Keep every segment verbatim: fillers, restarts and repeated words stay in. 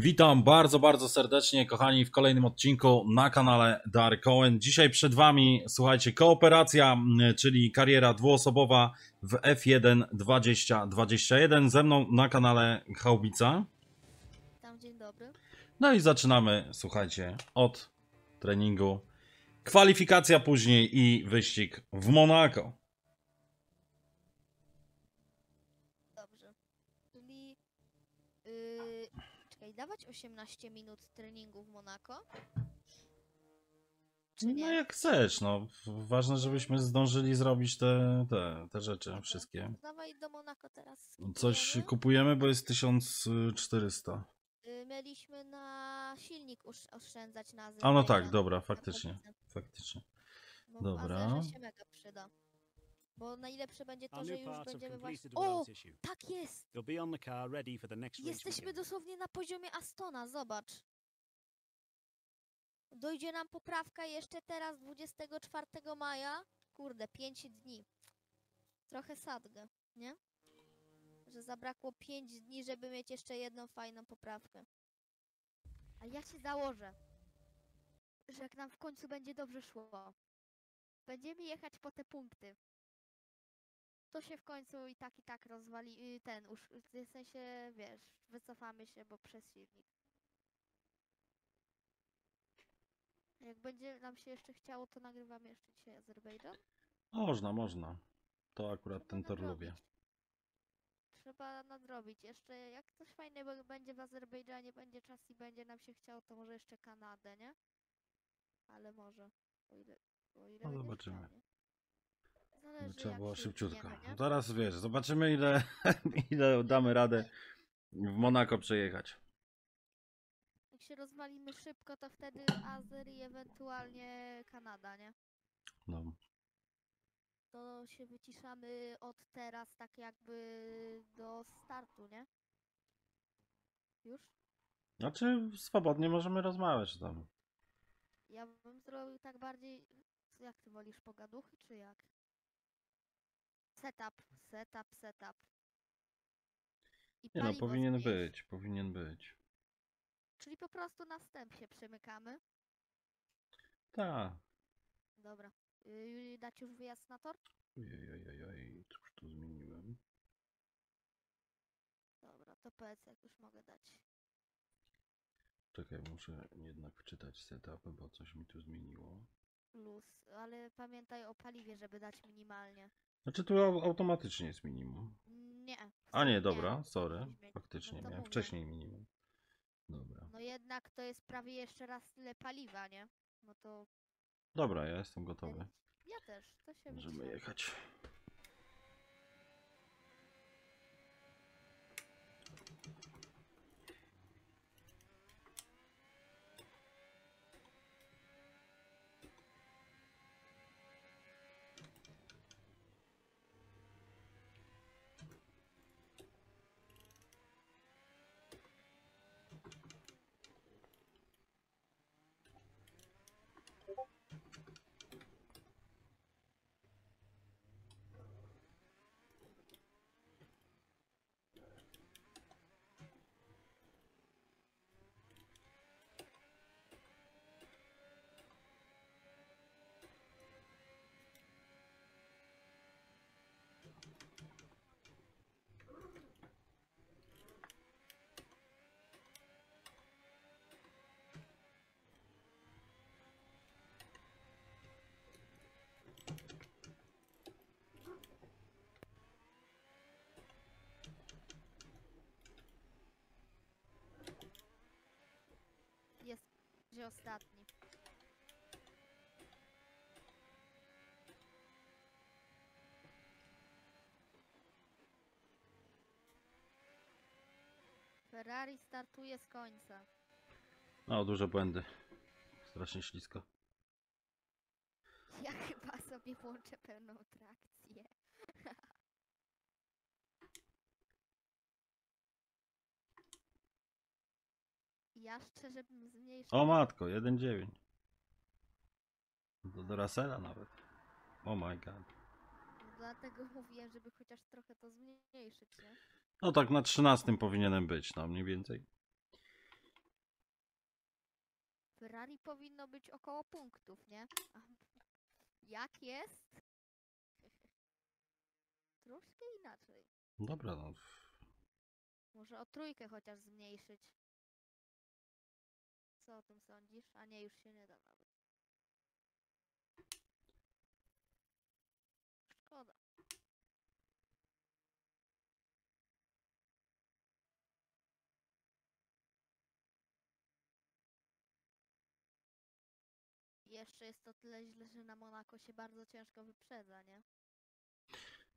Witam bardzo, bardzo serdecznie, kochani, w kolejnym odcinku na kanale Darkowen. Dzisiaj przed Wami, słuchajcie, kooperacja, czyli kariera dwuosobowa w F jeden dwa tysiące dwadzieścia jeden. Ze mną na kanale Haubica. Witam, dzień dobry. No i zaczynamy, słuchajcie, od treningu. Kwalifikacja później i wyścig w Monako. Dawać osiemnaście minut treningu w Monako? No jak chcesz, no. Ważne, żebyśmy zdążyli zrobić te, te, te rzeczy, okay. Wszystkie. Dawaj do Monako teraz. Kupujemy. Coś kupujemy, bo jest tysiąc czterysta. Yy, mieliśmy na silnik oszczędzać na Azerbejdżan. A no tak, dobra, faktycznie. Faktycznie. Bo dobra. Się mega przyda. Bo najlepsze będzie to, że już będziemy właśnie... O! Tak jest! Jesteśmy dosłownie na poziomie Astona, zobacz. Dojdzie nam poprawka jeszcze teraz, dwudziestego czwartego maja. Kurde, pięć dni. Trochę sadgę, nie? Że zabrakło pięć dni, żeby mieć jeszcze jedną fajną poprawkę. A ja się założę, że jak nam w końcu będzie dobrze szło, będziemy jechać po te punkty. To się w końcu i tak, i tak rozwali, ten, w sensie, wiesz, wycofamy się, bo przez silnik. Jak będzie nam się jeszcze chciało, to nagrywamy jeszcze dzisiaj Azerbejdżan? Można, można. To akurat Trzeba ten tor nadrobić. lubię. Trzeba nadrobić. Jeszcze jak coś fajnego będzie w Azerbejdżanie, będzie czas i będzie nam się chciało, to może jeszcze Kanadę, nie? Ale może. O ile, o ile no zobaczymy. Stanie. Zależy, trzeba było szybciutko. No teraz wiesz, zobaczymy ile, ile damy radę w Monako przejechać. Jak się rozwalimy szybko, to wtedy Azer i ewentualnie Kanada, nie? No. To się wyciszamy od teraz tak jakby do startu, nie? Już? Znaczy swobodnie możemy rozmawiać tam. Ja bym zrobił tak bardziej... Jak ty wolisz, pogaduchy czy jak? Setup, setup, setup. I nie no, powinien zmienić. być, powinien być. Czyli po prostu następ się przemykamy? Tak. Dobra. Yy, dać już wyjazd na tor? Ojej, cóż tu zmieniłem. Dobra, to powiedz jak już mogę dać. Czekaj, muszę jednak wczytać setup, bo coś mi tu zmieniło. Luz, ale pamiętaj o paliwie, żeby dać minimalnie. Znaczy tu automatycznie jest minimum. Nie. A nie, dobra, nie. sorry. Faktycznie, no miałem wcześniej minimum. Dobra. No jednak to jest prawie jeszcze raz tyle paliwa, nie? No to... Dobra, ja jestem gotowy. Ja też, to się Możemy wyciąga. jechać. Ostatni. Ferrari startuje z końca. No, duże błędy. Strasznie ślisko. Ja chyba sobie włączę pełną trakcję. Ja szczerze bym zmniejszył... O matko, jeden dziewięć. Do, do Russella nawet. Oh my god. Dlatego mówiłem, żeby chociaż trochę to zmniejszyć, nie? No tak, na trzynastym powinienem być, no mniej więcej. Ferrari powinno być około punktów, nie? Jak jest? Troszkę inaczej. Dobra, no. Może o trójkę chociaż zmniejszyć. Co o tym sądzisz? A nie, już się nie da nawet. Szkoda. Jeszcze jest to tyle źle, że na Monako się bardzo ciężko wyprzedza, nie?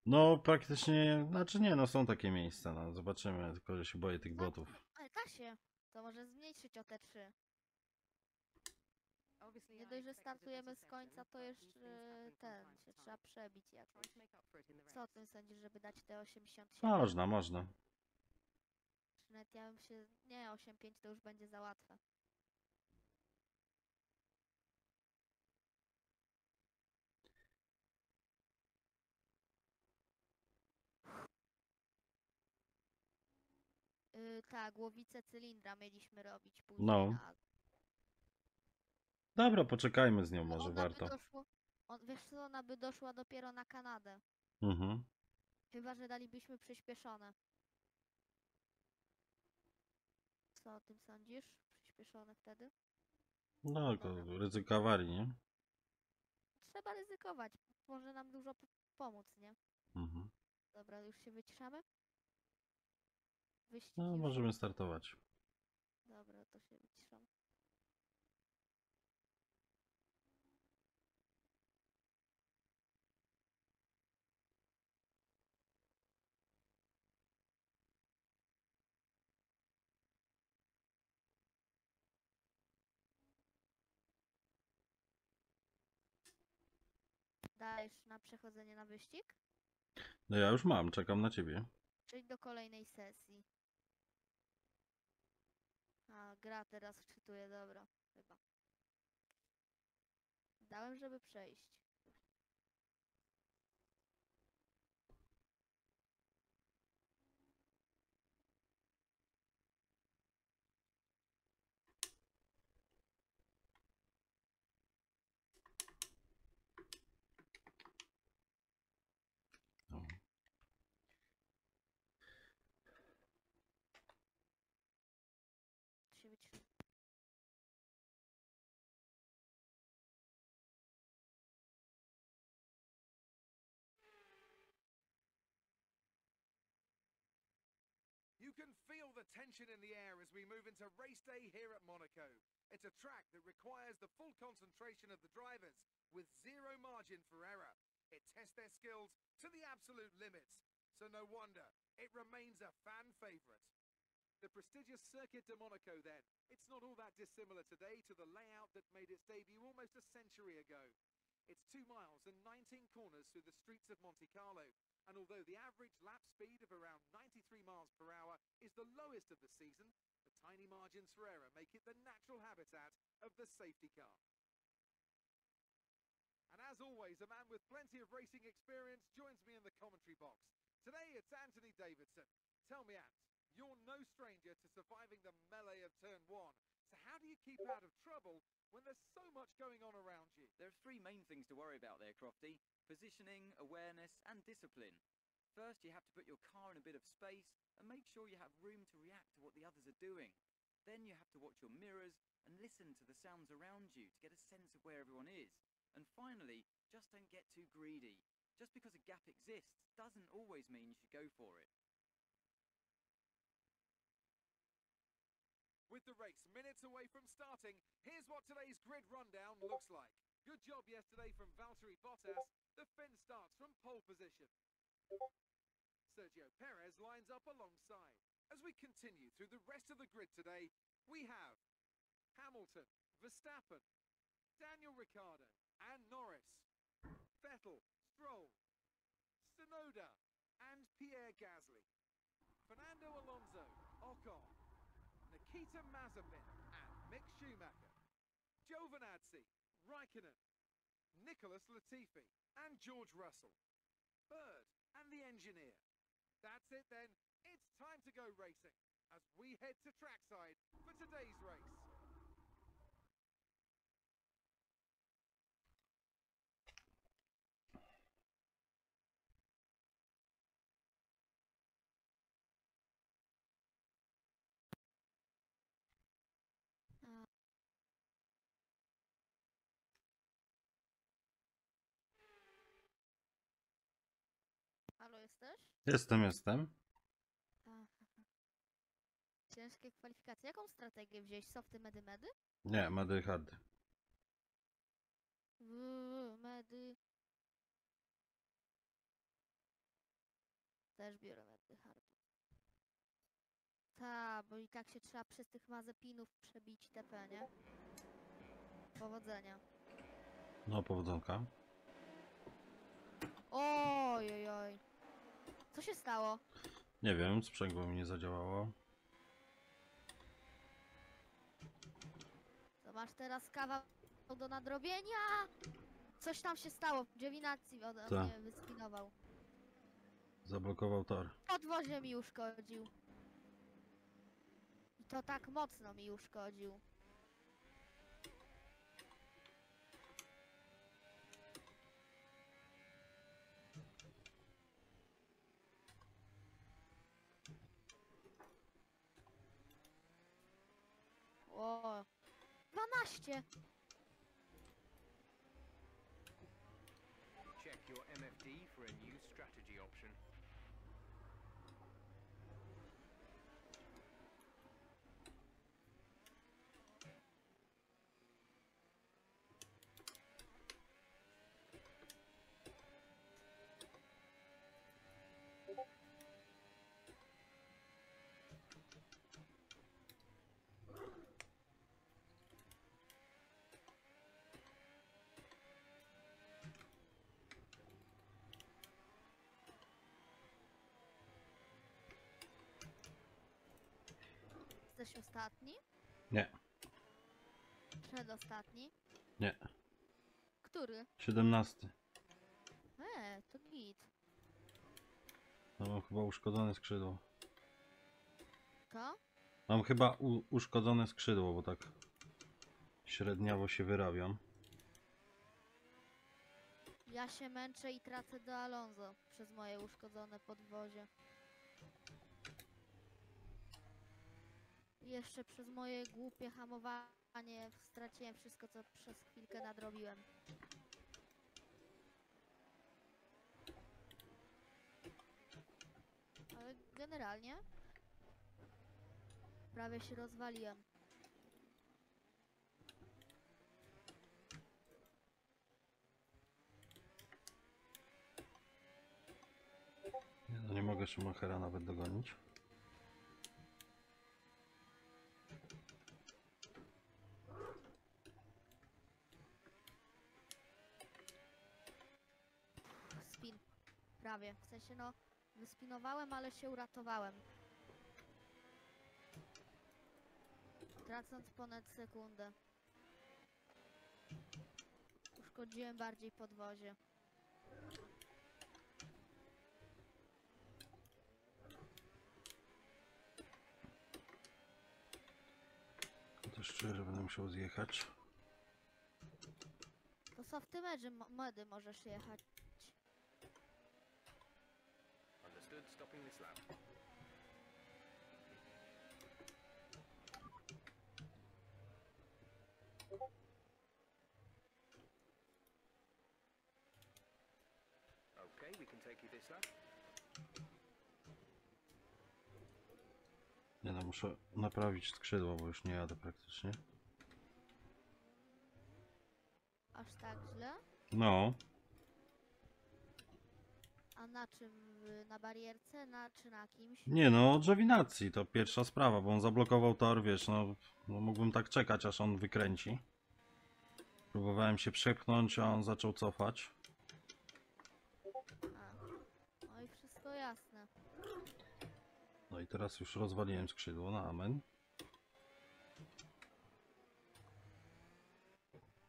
No praktycznie, znaczy nie, no są takie miejsca, no zobaczymy, tylko że się boję tych botów. Ale da się, to może zmniejszyć o te trzy. Nie dość, że startujemy z końca, to jeszcze ten, się trzeba przebić jakoś. Co o tym sądzisz, żeby dać te osiemdziesiąt siedem? Można, można. Nawet ja bym się, nie, osiem pięć to już będzie za łatwe. Yy, tak, głowicę cylindra mieliśmy robić później. No. Na... Dobra, poczekajmy z nią, może ona warto. Doszło, on, wiesz co, ona by doszła dopiero na Kanadę. Mhm. Chyba, że dalibyśmy przyspieszone. Co o tym sądzisz? Przyspieszone wtedy? No, tylko ryzyko awarii, nie? Trzeba ryzykować. Może nam dużo pomóc, nie? Mhm. Dobra, już się wyciszamy? Wyścig no, już. Możemy startować. Dobra, to się wyciszam. Dajesz na przechodzenie na wyścig? No ja już mam, czekam na ciebie. Czyli do kolejnej sesji. A, gra teraz wczytuje, dobra, chyba. Dałem, żeby przejść. You can feel the tension in the air as we move into race day here at Monaco. It's a track that requires the full concentration of the drivers with zero margin for error. It tests their skills to the absolute limits, so no wonder it remains a fan favorite. The prestigious Circuit de Monaco then, it's not all that dissimilar today to the layout that made its debut almost a century ago. It's two miles and nineteen corners through the streets of Monte Carlo, and although the average lap speed of around ninety-three miles per hour is the lowest of the season, the tiny margins for error make it the natural habitat of the safety car. And as always, a man with plenty of racing experience joins me in the commentary box. Today it's Anthony Davidson. Tell me, Ant, you're no stranger to surviving the melee of turn one. So how do you keep out of trouble when there's so much going on around you? There are three main things to worry about there, Crofty. Positioning, awareness and discipline. First, you have to put your car in a bit of space and make sure you have room to react to what the others are doing. Then you have to watch your mirrors and listen to the sounds around you to get a sense of where everyone is. And finally, just don't get too greedy. Just because a gap exists doesn't always mean you should go for it. With the race minutes away from starting, here's what today's grid rundown looks like. Good job yesterday from Valtteri Bottas. The Finn starts from pole position. Sergio Perez lines up alongside. As we continue through the rest of the grid today, we have Hamilton, Verstappen, Daniel Ricciardo and Norris, Vettel, Stroll, Tsunoda and Pierre Gasly, Fernando Alonso, Ocon, Nikita Mazepin and Mick Schumacher, Giovinazzi, Räikkönen, Nicholas Latifi and George Russell, Bird and the Engineer. That's it then, it's time to go racing as we head to trackside for today's race. jesteś? Jestem, jestem. Aha. Ciężkie kwalifikacje. Jaką strategię wziąłeś? Softy, medy, medy? Nie, medy, hardy. Uuu, medy... Też biorę medy, hardy. Ta, bo i tak się trzeba przez tych Mazepinów przebić T P, nie? Powodzenia. No, powodzonka. Ojojoj. Oj. Co się stało? Nie wiem, sprzęgło mi nie zadziałało. Zobacz, teraz kawał do nadrobienia. Coś tam się stało. Giovinazzi ode mnie wyskinował. Zablokował tor. Podwozie mi uszkodził. I to tak mocno mi uszkodził. O, dwanaście. Check your M F D for a new strategy option. Jesteś ostatni? Nie. Przedostatni? Nie. Który? Siedemnasty. Eee, to git. No, mam chyba uszkodzone skrzydło. Co? Mam chyba u uszkodzone skrzydło, bo tak średniawo się wyrabiam. Ja się męczę i tracę do Alonso przez moje uszkodzone podwozie. Jeszcze przez moje głupie hamowanie straciłem wszystko, co przez chwilkę nadrobiłem. Ale generalnie prawie się rozwaliłem. Nie, no nie mogę Schumachera nawet dogonić. Prawie, w sensie no, wyspinowałem, ale się uratowałem. Tracąc ponad sekundę. Uszkodziłem bardziej podwozie. To szczerze będę musiał zjechać. To co w tym edży medy możesz jechać? Stopping this lap. Okay, we can take you this lap. Nie no, muszę naprawić skrzydło, bo już nie jadę praktycznie. Aż tak źle? No. A na czym? Na barierce? Na, czy na kimś? Nie no, Giovinazzi to pierwsza sprawa, bo on zablokował tor, wiesz, no, no mógłbym tak czekać, aż on wykręci. Próbowałem się przepchnąć, a on zaczął cofać. A, no i wszystko jasne. No i teraz już rozwaliłem skrzydło, na amen.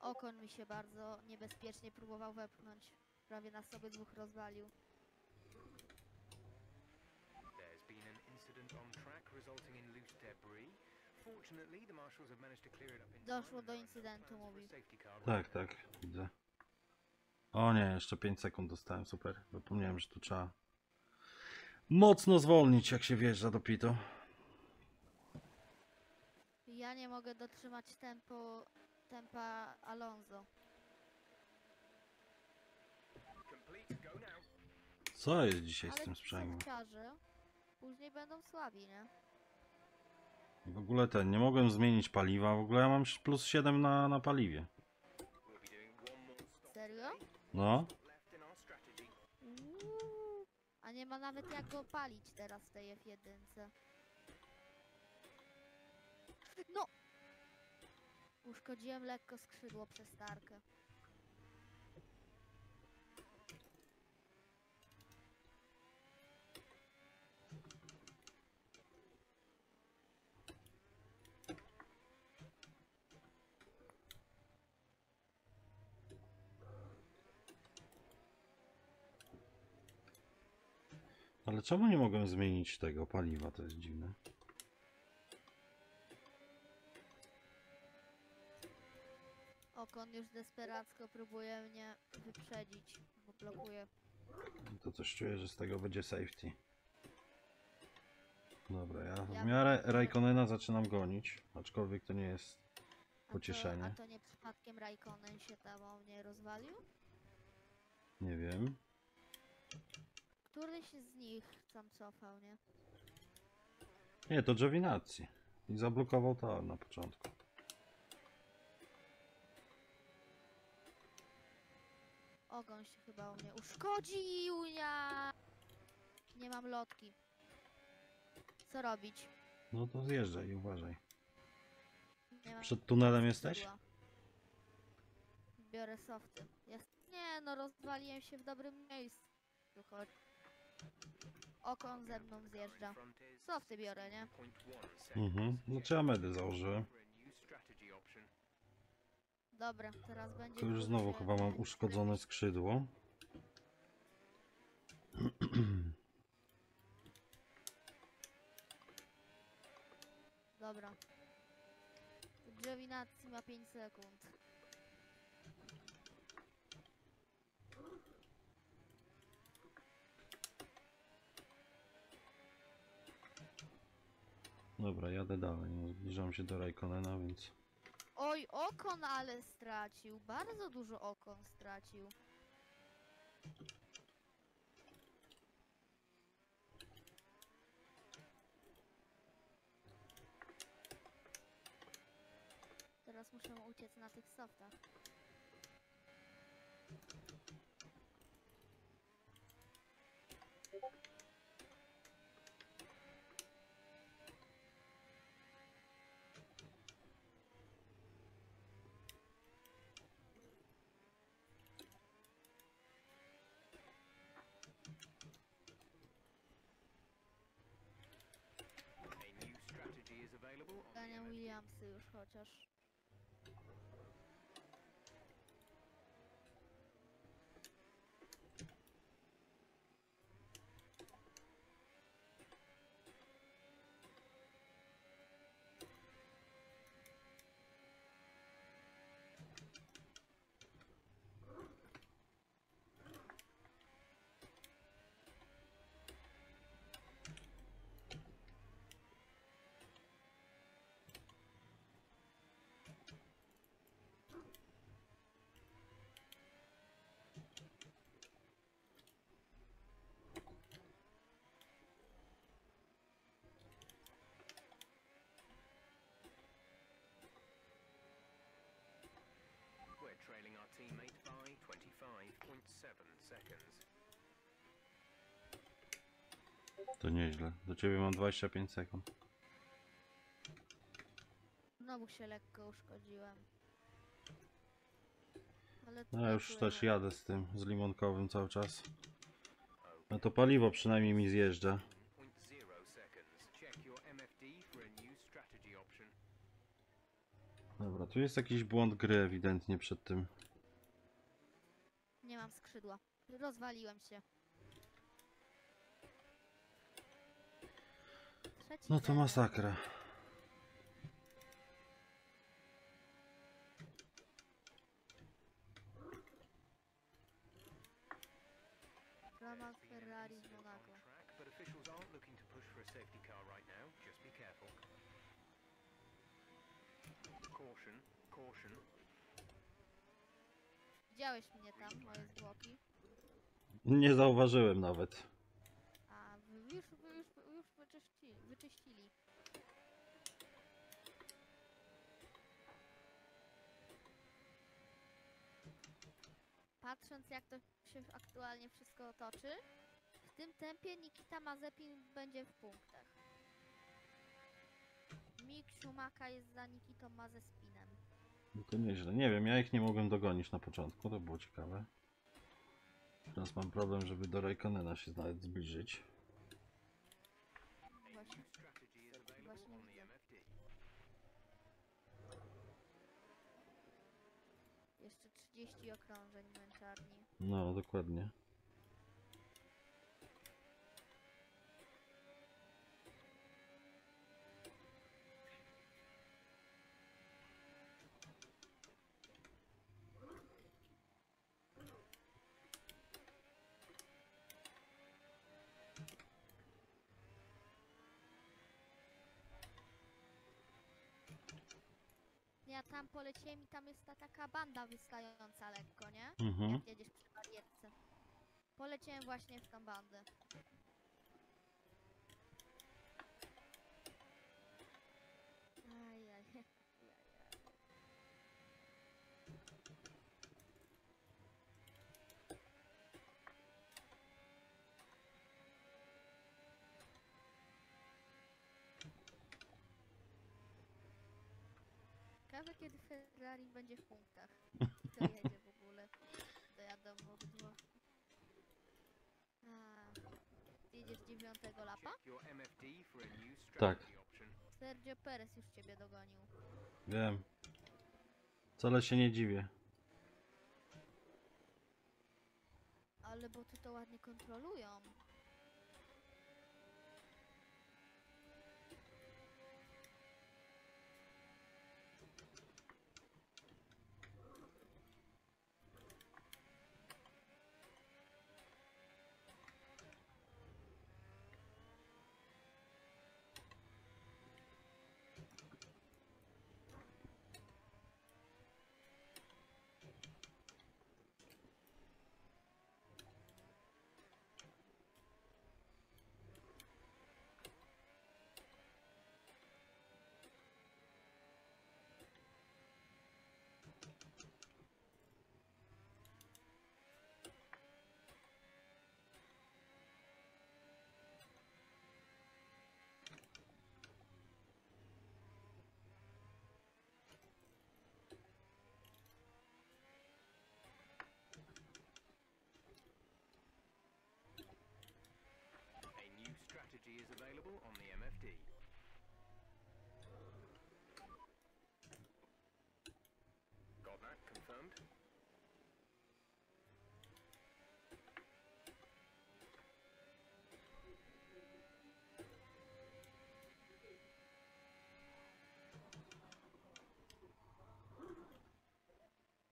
Ocon mi się bardzo niebezpiecznie próbował wepchnąć. Prawie nas sobie dwóch rozwalił. There's been an incident on track resulting in loose debris. Fortunately, the marshals have managed to clear it up in... Doszło do incydentu, mówi. Tak, tak, widzę. O nie, jeszcze pięć sekund dostałem, super. Zapomniałem, że tu trzeba mocno zwolnić, jak się wjeżdża do pitu. Ja nie mogę dotrzymać tempo, tempa Alonso. Co jest dzisiaj ale z tym sprzęgłem? Później będą słabi, nie? W ogóle ten, nie mogłem zmienić paliwa, w ogóle ja mam plus siedem na, na paliwie. Serio? No. Uuu, a nie ma nawet jak go palić teraz w tej F jeden. No! Uszkodziłem lekko skrzydło przez tarkę. Ale czemu nie mogę zmienić tego paliwa? To jest dziwne. Ocon już desperacko próbuje mnie wyprzedzić, bo blokuje. To coś czuję, że z tego będzie safety. Dobra, ja w miarę Räikkönena zaczynam gonić, aczkolwiek to nie jest pocieszenie. A to, a to nie przypadkiem Räikkönen się tam o mnie rozwalił? Nie wiem. Któryś z nich tam cofał, nie? Nie, to Giovinazzi. I zablokował to na początku. Ogon się chyba u mnie uszkodził, ja... Nie mam lotki. Co robić? No to zjeżdżaj i uważaj. Nie mam... Przed tunelem jesteś? Biorę softy. Jest... Nie, no rozwaliłem się w dobrym miejscu. Chodź. Ocon ze mną zjeżdża. Softy biorę, nie? Mhm, no czy ja medy założyłem. Dobra, teraz będzie... To już znowu chyba mam uszkodzone skrzydło. Dobra. Giovinazzi ma pięć sekund. Dobra, jadę dalej, no, zbliżam się do Räikkönena, więc... Oj, Ocon ale stracił, bardzo dużo Ocon stracił. Teraz muszę uciec na tych softach. Dania Williamsy już chociaż. Trailing our teammate by twenty-five point seven seconds. To nieźle. Do ciebie mam dwadzieścia pięć sekund. Znowu się lekko uszkodziłem. Ale no ja już też jadę z tym, z limonkowym cały czas. No to paliwo przynajmniej mi zjeżdża. Dobra, tu jest jakiś błąd gry ewidentnie przed tym. Nie mam skrzydła. Rozwaliłem się. Trzeci no to masakra. Ramach Ferrari z Monako. Caution, caution. Widziałeś mnie tam, moje zwłoki? Nie zauważyłem nawet. A, już, już, już wyczyści, wyczyścili. Patrząc, jak to się aktualnie wszystko toczy, w tym tempie Nikita Mazepin będzie w punktach. Mick Schumacher jest za Nikitą Mazepinem. No to nieźle. Nie wiem, ja ich nie mogłem dogonić na początku, to było ciekawe. Teraz mam problem, żeby do Räikkönena się nawet zbliżyć. Właśnie. Właśnie. Jeszcze trzydzieści okrążeń męczarni. No, dokładnie. Ja tam poleciłem i tam jest ta taka banda wystająca lekko, nie? Mhm. Jak jedziesz przy barierce. Poleciałem właśnie w tą bandę. Aj, aj, aj, aj. Ciekawe, kiedy Ferrari będzie w punktach. Kto jedzie w ogóle? Dojadą obydwa. Jedziesz dziewiątego lapa? Tak. Sergio Perez już ciebie dogonił. Wiem. Wcale się nie dziwię. Ale bo ty to ładnie kontrolują. Is available on the M F D. Got that confirmed.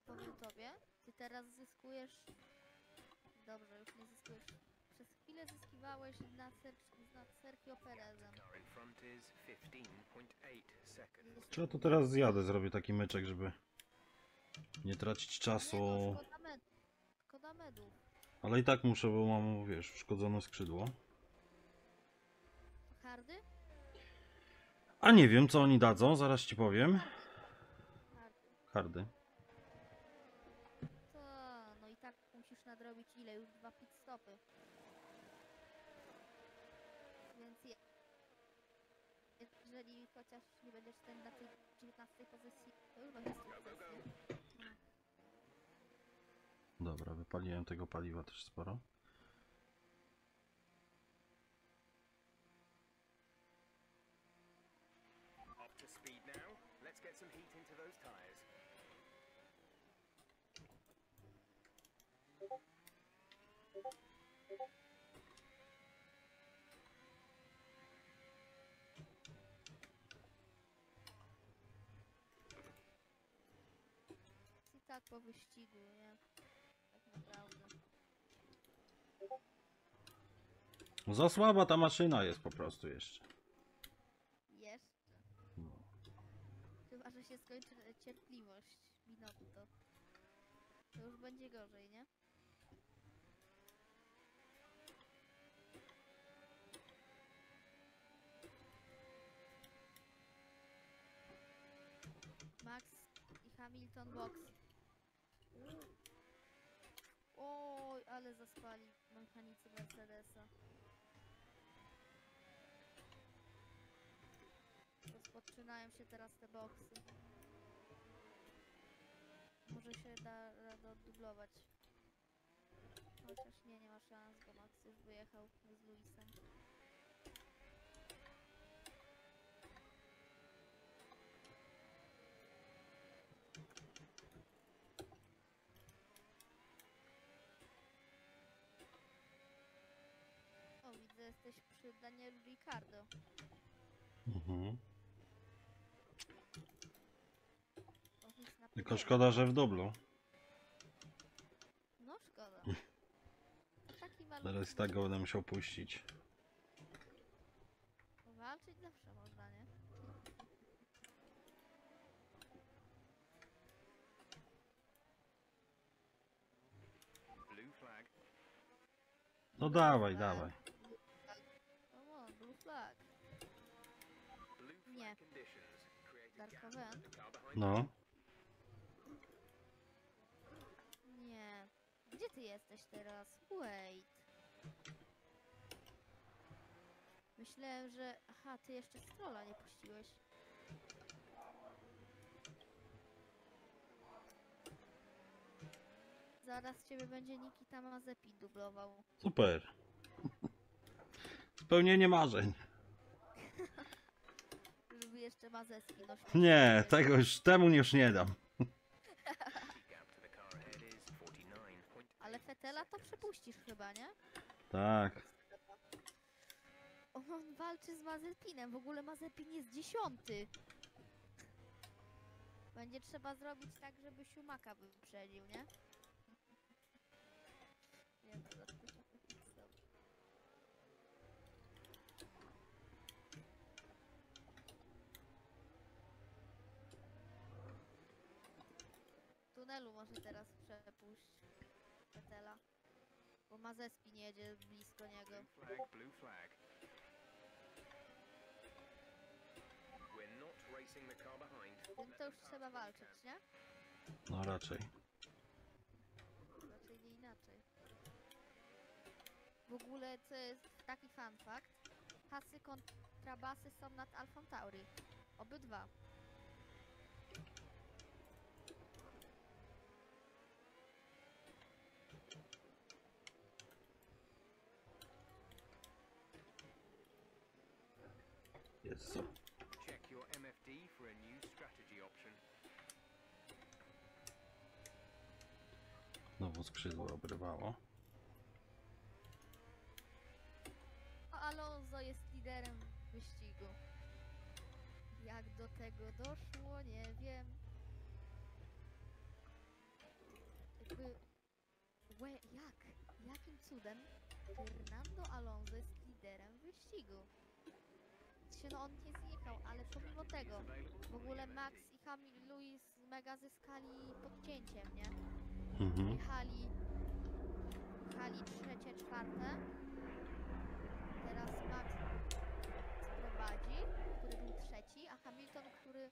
Powiem tobie, ty teraz zyskujesz. Dobrze, już nie zyskujesz. Przez chwilę zyskiwałeś nad, ser nad Sergio Perezem. Czy ja to teraz zjadę, zrobię taki myczek, żeby nie tracić czasu. Nie, no, szkoda med szkoda medów. Ale i tak muszę, bo mam, wiesz, uszkodzone skrzydło. Hardy? A nie wiem, co oni dadzą, zaraz ci powiem. Hardy. Hardy. To, no i tak musisz nadrobić ile? Już dwa pit stopy. Więc jeżeli chociaż nie będziesz ten na tej dziewiętnastej pozycji, to już będzie sukces. Dobra, wypaliłem tego paliwa też sporo. Tak po wyścigu, nie? Tak naprawdę. Za słaba ta maszyna jest po prostu jeszcze. Jeszcze? No. Chyba, że się skończy cierpliwość Binotto. To już będzie gorzej, nie? Hamilton box. Oj, ale zaspali mechanicy Mercedesa. Rozpoczynają się teraz te boksy. Może się da radę oddublować. Chociaż nie, nie ma szans, bo Max już wyjechał z Luisem. O, widzę, jesteś przy Danielu Ricciardo. Mhm. Tylko szkoda, że w dublu. No szkoda. Taki teraz tak go będę musiał puścić. Walczyć zawsze można, nie? Blue flag. No blue dawaj, flag. dawaj. Come on, blue flag. Nie. Darkowen? No. Nie. Gdzie ty jesteś teraz? Wait. Myślałem, że... Aha, ty jeszcze Strolla nie puściłeś. Zaraz ciebie będzie Nikita Mazepin dublował. Super. Spełnienie marzeń. Żeby jeszcze Mazeski nosił. Nie, tego już, temu już nie dam. Ale Vettela to przepuścisz chyba, nie? Tak. On walczy z Mazepinem. W ogóle Mazepin jest dziesiąty. Będzie trzeba zrobić tak, żeby Schumachera wyprzedził, nie? Nie wiem, co to jest. W tunelu może teraz przepuść Vettela. Bo Mazepin jedzie blisko niego. Tym to już trzeba walczyć, nie? No raczej. Raczej nie inaczej. W ogóle to jest taki fun fact. Hasy kontra basy są nad Alfą Tauri. Obydwa. Jest co? Your M F D for a new strategy option. Znowu skrzydło obrywało. A Alonso jest liderem wyścigu. Jak do tego doszło, nie wiem. Jakby... We, jak? Jakim cudem Fernando Alonso jest liderem wyścigu? No on nie zjechał, ale pomimo tego w ogóle Max i Hamil Lewis mega zyskali podcięciem, nie? Mhm. Jechali, jechali trzecie, czwarte. Teraz Max prowadzi, który był trzeci, a Hamilton, który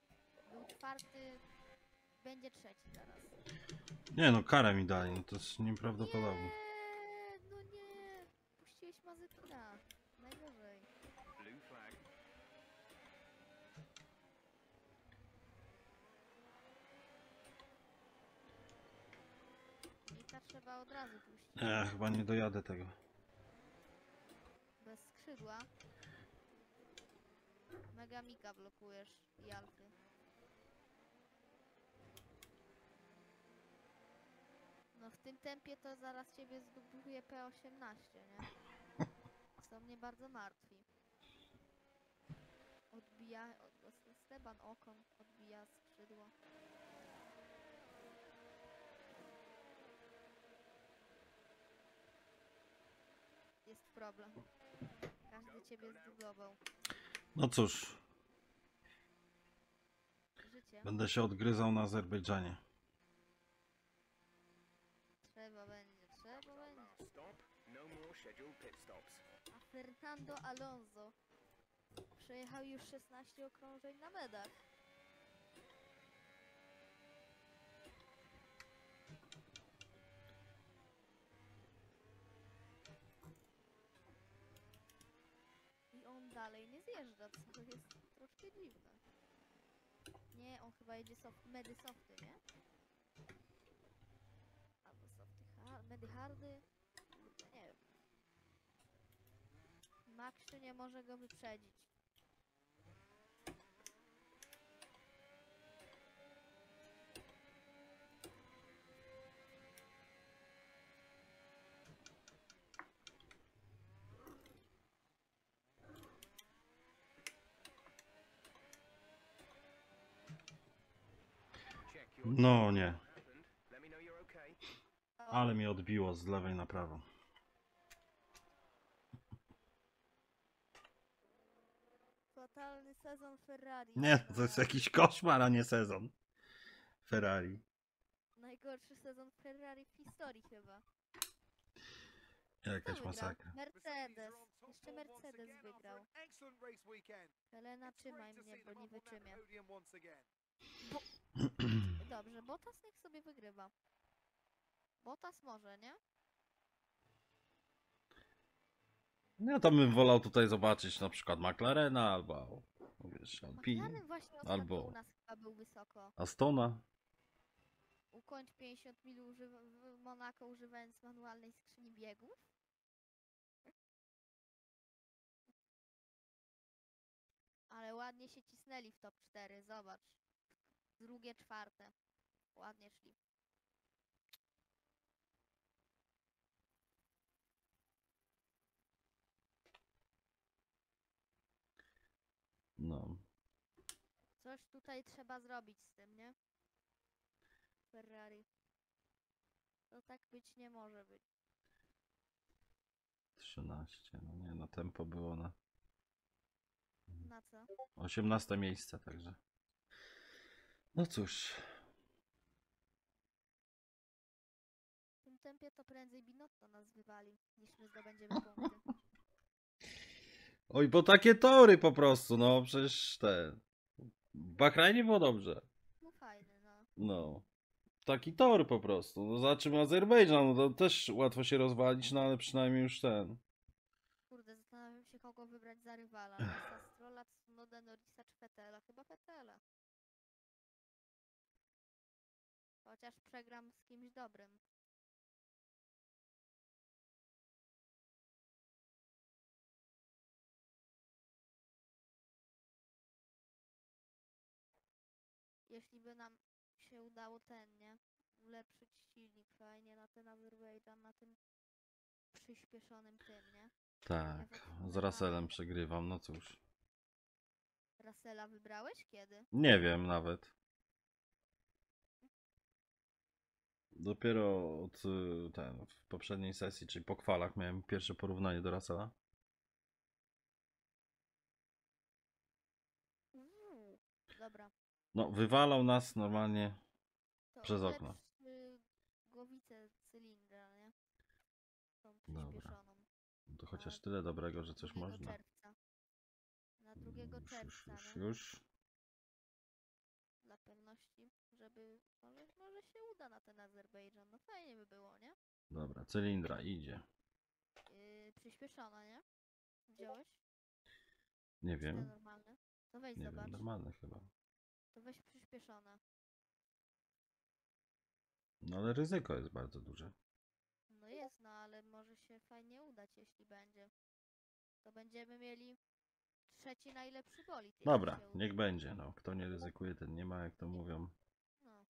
był czwarty, będzie trzeci zaraz. Nie no, karę mi dali, no to jest nieprawdopodobne. Nie, no nie, puściłeś Mazepina, najgorzej. Blue flag. Ta trzeba od razu puścić. Ja chyba nie dojadę tego. Bez skrzydła. Mega Mika blokujesz i Alfy. No w tym tempie to zaraz ciebie zdubluje P osiemnaście, nie? Co mnie bardzo martwi. Odbija... Od, Esteban Ocon odbija skrzydło. Jest problem. Każdy ciebie zdublował. No cóż. Życie. Będę się odgryzał na Azerbejdżanie. Trzeba będzie, trzeba będzie. A Fernando Alonso przejechał już szesnaście okrążeń na medach. dalej nie zjeżdża, co jest troszkę dziwne. Nie, on chyba jedzie soft, medy softy, nie? Albo softy hard, medy hardy. Nie wiem. Max tu nie może go wyprzedzić. No nie. Ale mnie odbiło z lewej na prawo. Fatalny sezon Ferrari. Nie, to jest jakiś koszmar, a nie sezon Ferrari. Najgorszy sezon Ferrari w historii chyba. Jakaś masakra. Mercedes. Jeszcze Mercedes wygrał. Helena, trzymaj mnie, bo nie wytrzymię. Bo... Dobrze, Bottas niech sobie wygrywa. Bottas może, nie? No ja tam bym wolał tutaj zobaczyć na przykład McLarena albo wiesz, Alpine, albo u nas chyba był wysoko. Astona. Ukończ pięćdziesiąt mil używa, w Monako używając manualnej skrzyni biegów. Ale ładnie się cisnęli w top cztery, zobacz. Drugie, czwarte. Ładnie szli. No. Coś tutaj trzeba zrobić z tym, nie? Ferrari. To tak być nie może być. trzynaście, no nie, no tempo było na... Na co? osiemnaste miejsce, także... No cóż. W tym tempie to prędzej Binotto nas wywali, niż my zdobędziemy punkty. Oj, bo takie tory po prostu, no przecież te... W Bahrajnie było dobrze. No fajne, no. No. Taki tor po prostu. No za czym Azerbejdżan, no to też łatwo się rozwalić, no ale przynajmniej już ten. Kurde, zastanawiam się kogo wybrać za rywala. Lance Strolla, Tsunoda, Norrisa czy Vettela. Chyba Vettela. Chociaż przegram z kimś dobrym. Jeśli by nam się udało ten, nie? Ulepszyć silnik fajnie na ten Azerbejdżan, na tym przyspieszonym tym, nie? Tak, z Russellem przegrywam, no cóż. Russella wybrałeś kiedy? Nie wiem nawet. Dopiero od ten, w poprzedniej sesji, czyli po kwalach, miałem pierwsze porównanie do Russella. Mm, dobra. No, wywalał nas normalnie to przez okno. Głowicę cylindra, nie? Tą przyspieszoną. No to chociaż na tyle dobrego, że coś można. Czerwca. Na drugiego już, czerwca. Już, już, już. Dla pewności, żeby... Może, może się uda na ten Azerbejdżan. No fajnie by było, nie? Dobra, cylindra idzie. Yy, przyspieszona, nie? Wziąłeś? Nie wiem. To normalne? To weź nie zobacz. Wiem, normalne chyba. To weź przyspieszona. No ale ryzyko jest bardzo duże. No jest, no ale może się fajnie udać, jeśli będzie. To będziemy mieli... Trzeci najlepszy bolid. Dobra, niech będzie. No, kto nie ryzykuje, ten nie ma, jak to mówią. No,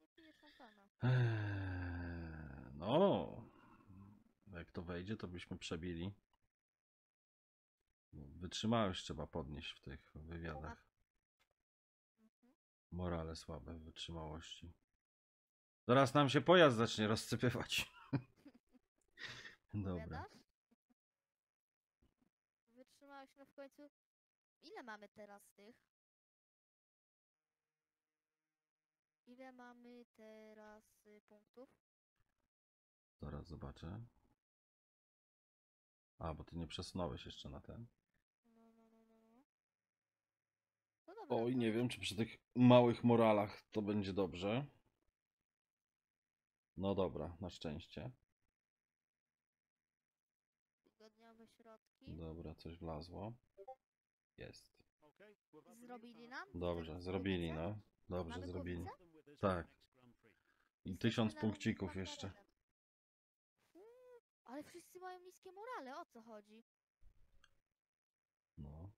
nie pije szampana. Eee, no, jak to wejdzie, to byśmy przebili. Wytrzymałość trzeba podnieść w tych wywiadach. Morale słabe, wytrzymałości. Zaraz nam się pojazd zacznie rozsypywać. Dobra. No w końcu, ile mamy teraz tych? Ile mamy teraz punktów? Zaraz zobaczę. A, bo ty nie przesunąłeś jeszcze na ten. No, no, no, no. No dobra, oj, nie wiem, czy przy tych małych moralach to będzie dobrze. No dobra, na szczęście. Tygodniowe środki. Dobra, coś wlazło. Jest. Zrobili nam? Dobrze, zrobili, no. Dobrze, zrobili. Tak. I tysiąc punkcików jeszcze. Ale wszyscy mają niskie morale, o co chodzi? No.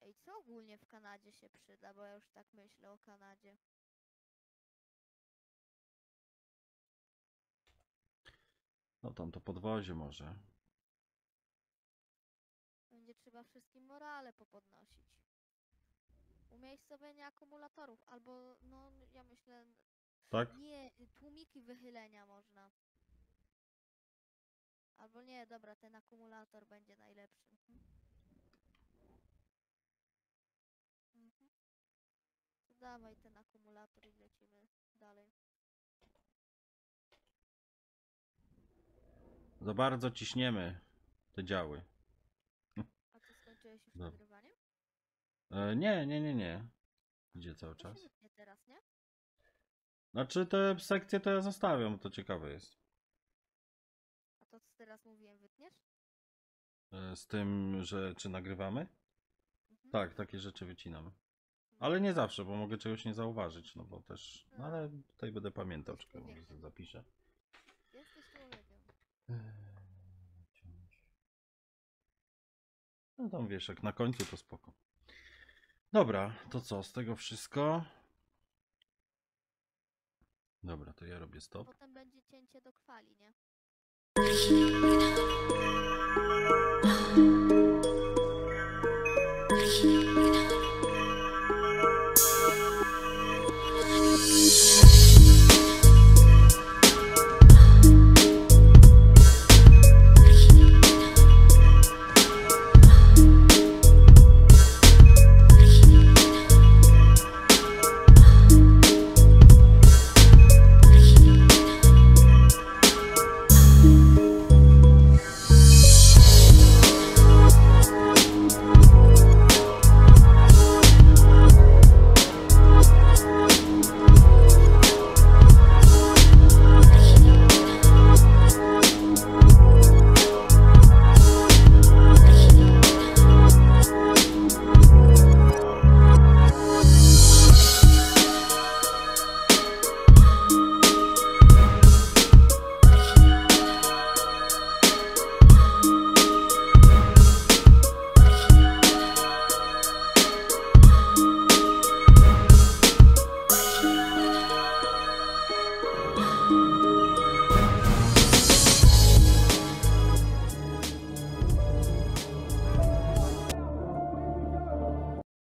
Ej, co ogólnie w Kanadzie się przyda, bo ja już tak myślę o Kanadzie. No tam to podwozie może. Będzie trzeba wszystkim morale popodnosić. Umiejscowienie akumulatorów, albo no ja myślę... Tak? Nie, tłumiki wychylenia można. Albo nie, dobra, ten akumulator będzie najlepszy. Mhm. To dawaj ten akumulator i lecimy dalej. Za bardzo ciśniemy te działy. A ty skończyłeś już nagrywaniem? E, nie, nie, nie, nie. Idzie cały czas. Nie teraz, nie? Znaczy te sekcje to ja zostawiam, to ciekawe jest. A to co teraz mówiłem, wytniesz? E, z tym, że czy nagrywamy? Mhm. Tak, takie rzeczy wycinam. Ale nie zawsze, bo mogę czegoś nie zauważyć, no bo też... No ale tutaj będę pamiętał, czekaj, może sobie zapiszę. Jesteś człowiekiem. No tam wiesz, jak na końcu to spoko. Dobra, to co, z tego wszystko? Dobra, to ja robię stop. Potem będzie cięcie do kwali, nie?